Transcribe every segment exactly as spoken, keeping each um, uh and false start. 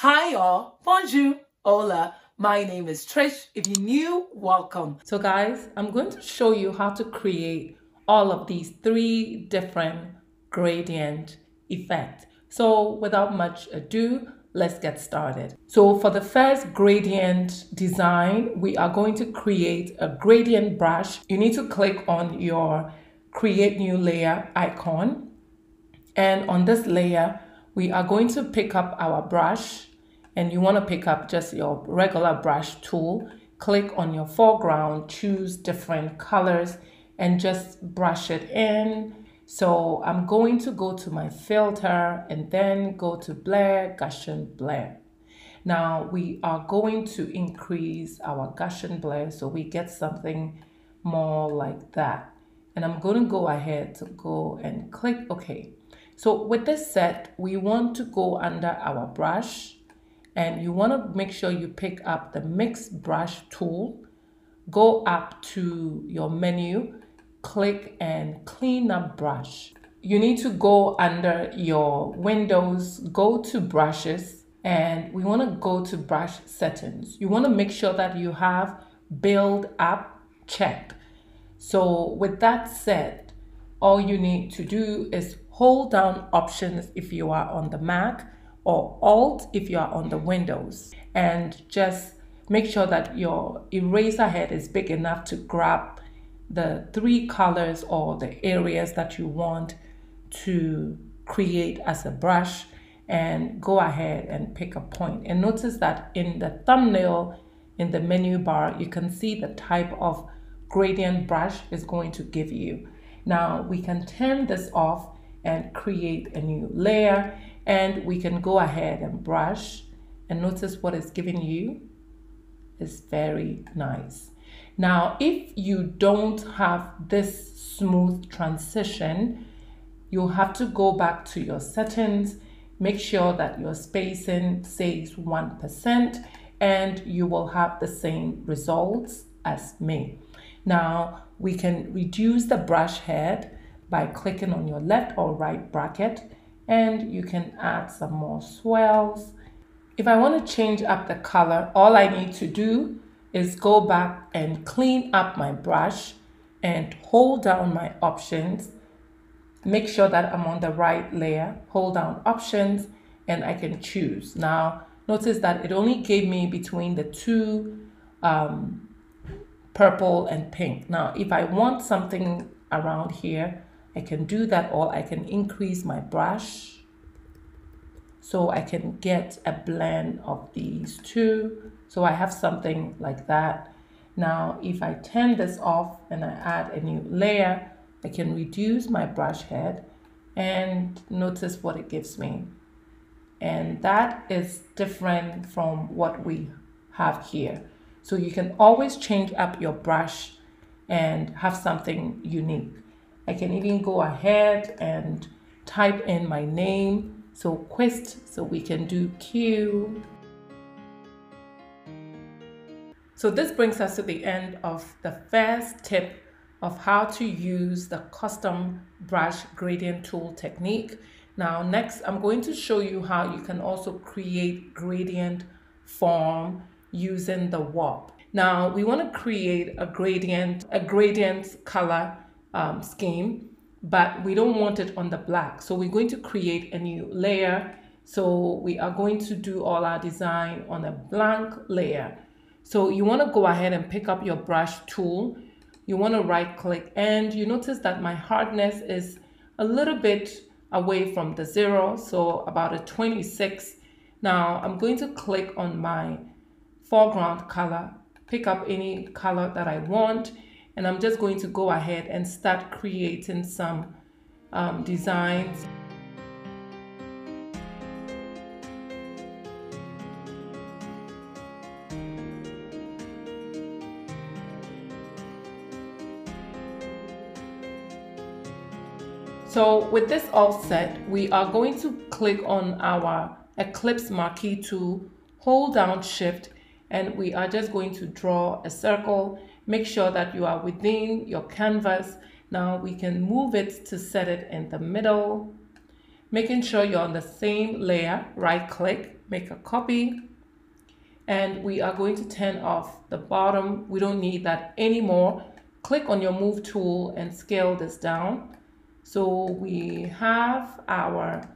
Hi y'all, bonjour, hola, my name is Trish. If you're new, welcome. So guys, I'm going to show you how to create all of these three different gradient effects. So without much ado, let's get started. So for the first gradient design, we are going to create a gradient brush. You need to click on your create new layer icon. And on this layer, we are going to pick up our brush, and you want to pick up just your regular brush tool. Click on your foreground, choose different colors, and just brush it in. So I'm going to go to my filter and then go to Blur, Gaussian Blur. Now we are going to increase our Gaussian Blur so we get something more like that. And I'm going to go ahead to go and click OK. So with this set, we want to go under our brush, and you want to make sure you pick up the Mix Brush tool, go up to your menu, click and clean up brush. You need to go under your windows, go to brushes, and we want to go to brush settings. You want to make sure that you have build up checked. So with that said, all you need to do is hold down options if you are on the Mac, or Alt if you are on the Windows, and just make sure that your eraser head is big enough to grab the three colors or the areas that you want to create as a brush, and go ahead and pick a point. And notice that in the thumbnail, in the menu bar, you can see the type of gradient brush is going to give you. Now we can turn this off and create a new layer, and we can go ahead and brush, and notice what it's giving you is very nice. Now, if you don't have this smooth transition, you'll have to go back to your settings, make sure that your spacing says one percent, and you will have the same results as me. Now, we can reduce the brush head by clicking on your left or right bracket, and you can add some more swirls. If I want to change up the color, all I need to do is go back and clean up my brush and hold down my options. Make sure that I'm on the right layer, hold down options, and I can choose. Now, notice that it only gave me between the two, um, purple and pink. Now, if I want something around here, I can do that, or I can increase my brush so I can get a blend of these two. So I have something like that. Now, if I turn this off and I add a new layer, I can reduce my brush head, and notice what it gives me. And that is different from what we have here. So you can always change up your brush and have something unique. I can even go ahead and type in my name. So Quistt, so we can do Q. So this brings us to the end of the first tip of how to use the custom brush gradient tool technique. Now, next, I'm going to show you how you can also create gradient form using the warp. Now, we want to create a gradient, a gradient color um, scheme, but we don't want it on the black. So we're going to create a new layer. So we are going to do all our design on a blank layer. So you want to go ahead and pick up your brush tool. You want to right click, and you notice that my hardness is a little bit away from the zero. So about a twenty-six. Now I'm going to click on my foreground color, pick up any color that I want. And I'm just going to go ahead and start creating some um, designs. So with this all set, we are going to click on our Eclipse marquee tool, hold down Shift, and we are just going to draw a circle. Make sure that you are within your canvas. Now we can move it to set it in the middle. Making sure you're on the same layer, right click, make a copy, and we are going to turn off the bottom. We don't need that anymore. Click on your move tool and scale this down. So we have our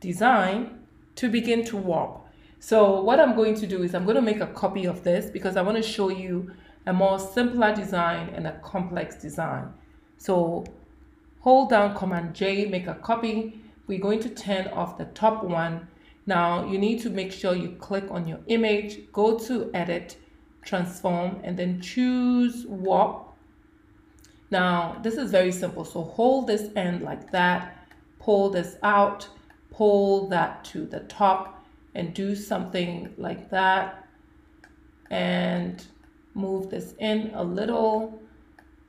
design to begin to warp. So what I'm going to do is I'm going to make a copy of this because I want to show you a more simpler design and a complex design. So hold down Command J, make a copy. We're going to turn off the top one. Now you need to make sure you click on your image, go to Edit, Transform, and then choose Warp. Now this is very simple. So hold this end like that, pull this out, pull that to the top, and do something like that. And move this in a little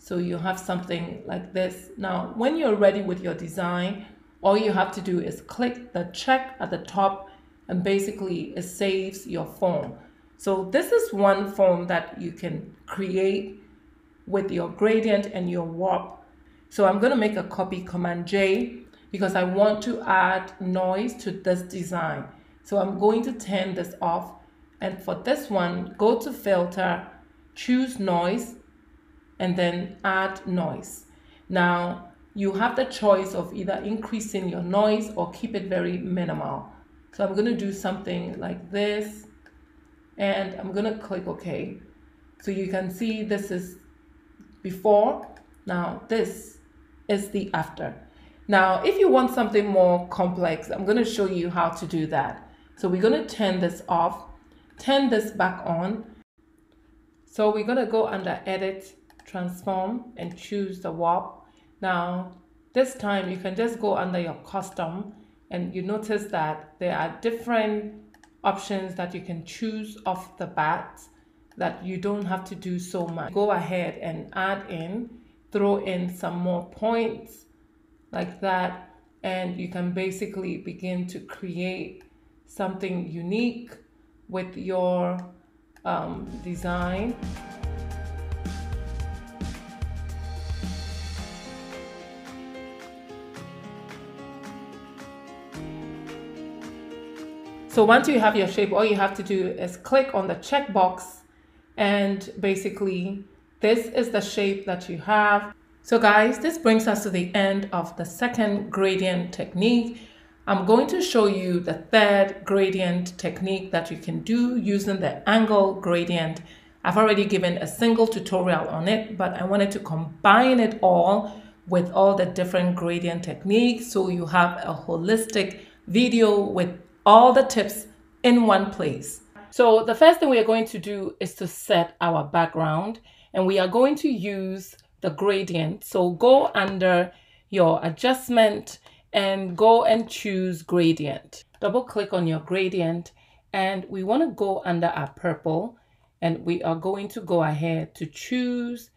so you have something like this. Now, when you're ready with your design, all you have to do is click the check at the top, and basically it saves your form. So this is one form that you can create with your gradient and your warp. So I'm going to make a copy, Command J, because I want to add noise to this design. So I'm going to turn this off. And for this one, go to Filter, choose Noise, and then add noise. Now, you have the choice of either increasing your noise or keep it very minimal. So I'm going to do something like this, and I'm going to click OK. So you can see this is before. Now this is the after. Now, if you want something more complex, I'm going to show you how to do that. So we're going to turn this off, turn this back on. So we're going to go under Edit, Transform, and choose the warp. Now, this time you can just go under your custom, and you notice that there are different options that you can choose off the bat that you don't have to do so much. Go ahead and add in, throw in some more points like that, and you can basically begin to create something unique with your um, design. So once you have your shape, all you have to do is click on the checkbox, and basically this is the shape that you have. So guys, this brings us to the end of the second gradient technique. I'm going to show you the third gradient technique that you can do using the angle gradient. I've already given a single tutorial on it, but I wanted to combine it all with all the different gradient techniques so you have a holistic video with all the tips in one place. So the first thing we are going to do is to set our background, and we are going to use the gradient. So go under your adjustment and go and choose gradient. Double click on your gradient, and we want to go under our purple, and we are going to go ahead to choose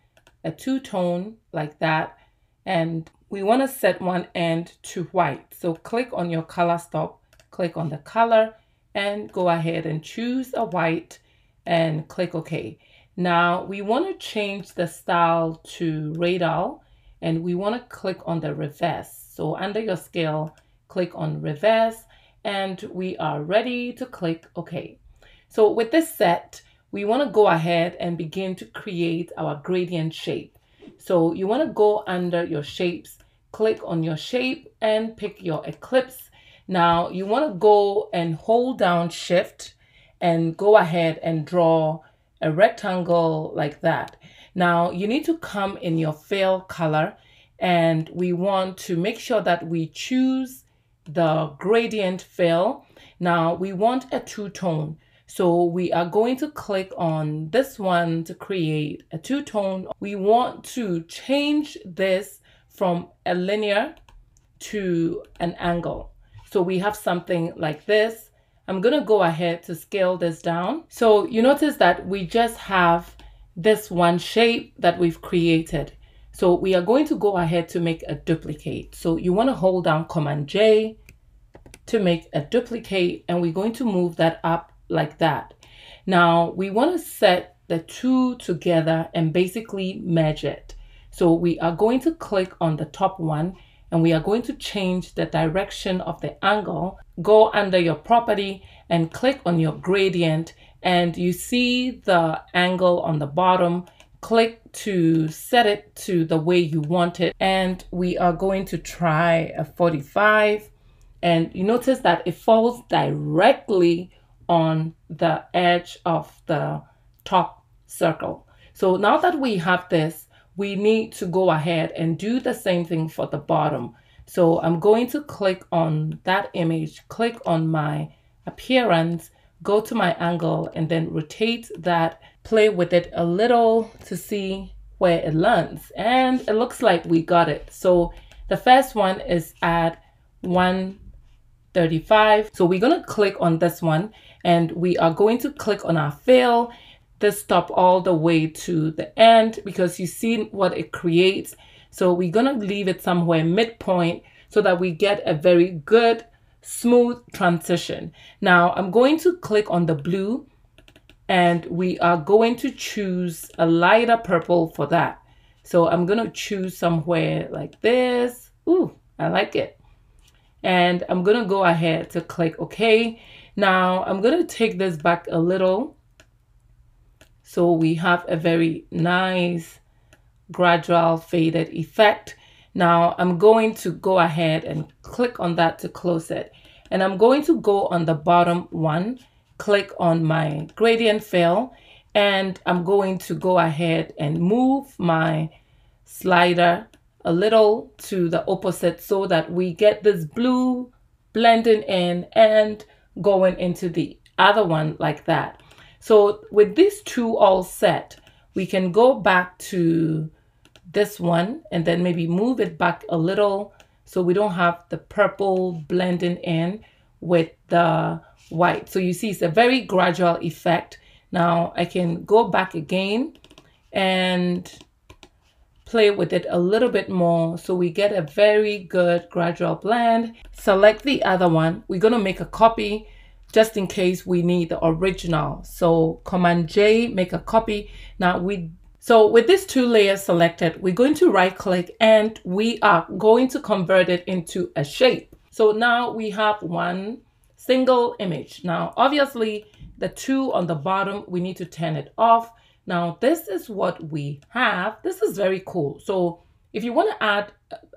a two-tone like that, and we want to set one end to white. So click on your color stop, click on the color, and go ahead and choose a white and click OK. Now we want to change the style to radial, and we want to click on the reverse. So under your scale, click on reverse, and we are ready to click OK. So with this set, we want to go ahead and begin to create our gradient shape. So you want to go under your shapes, click on your shape, and pick your ellipse. Now you want to go and hold down Shift and go ahead and draw a rectangle like that. Now you need to come in your fill color, and we want to make sure that we choose the gradient fill. Now we want a two-tone. So we are going to click on this one to create a two-tone. We want to change this from a linear to an angle. So we have something like this. I'm going to go ahead to scale this down. So you notice that we just have this one shape that we've created. So we are going to go ahead to make a duplicate. So you want to hold down Command J to make a duplicate, and we're going to move that up like that. Now we want to set the two together and basically merge it. So we are going to click on the top one, and we are going to change the direction of the angle. Go under your property and click on your gradient, and you see the angle on the bottom. Click to set it to the way you want it, and we are going to try a forty-five, and you notice that it falls directly on the edge of the top circle. So now that we have this, we need to go ahead and do the same thing for the bottom. So I'm going to click on that image, click on my appearance, go to my angle, and then rotate that, play with it a little to see where it lands. And it looks like we got it. So the first one is at one thirty-five. So we're going to click on this one, and we are going to click on our fill this top all the way to the end, because you see what it creates. So we're going to leave it somewhere midpoint so that we get a very good smooth transition. Now I'm going to click on the blue, and we are going to choose a lighter purple for that. So I'm going to choose somewhere like this. Ooh, I like it. And I'm going to go ahead to click OK. Now I'm going to take this back a little, so we have a very nice gradual faded effect. Now I'm going to go ahead and click on that to close it. And I'm going to go on the bottom one, click on my gradient fill, and I'm going to go ahead and move my slider a little to the opposite so that we get this blue blending in and going into the other one like that. So with these two all set, we can go back to this one and then maybe move it back a little so we don't have the purple blending in with the white. So you see it's a very gradual effect. Now I can go back again and play with it a little bit more so we get a very good gradual blend. Select the other one. We're going to make a copy just in case we need the original. So Command J, make a copy. Now we So with these two layers selected, we're going to right click and we are going to convert it into a shape. So now we have one single image. Now, obviously the two on the bottom, we need to turn it off. Now, this is what we have. This is very cool. So if you want to add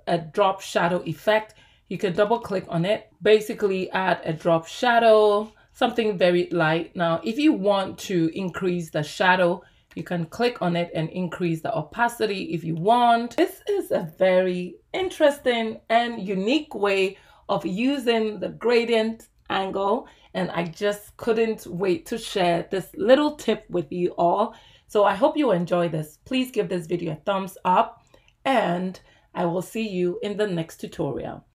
a drop shadow effect, you can double click on it, basically add a drop shadow, something very light. Now, if you want to increase the shadow, you can click on it and increase the opacity if you want. This is a very interesting and unique way of using the gradient angle, and I just couldn't wait to share this little tip with you all. So I hope you enjoy this. Please give this video a thumbs up, and I will see you in the next tutorial.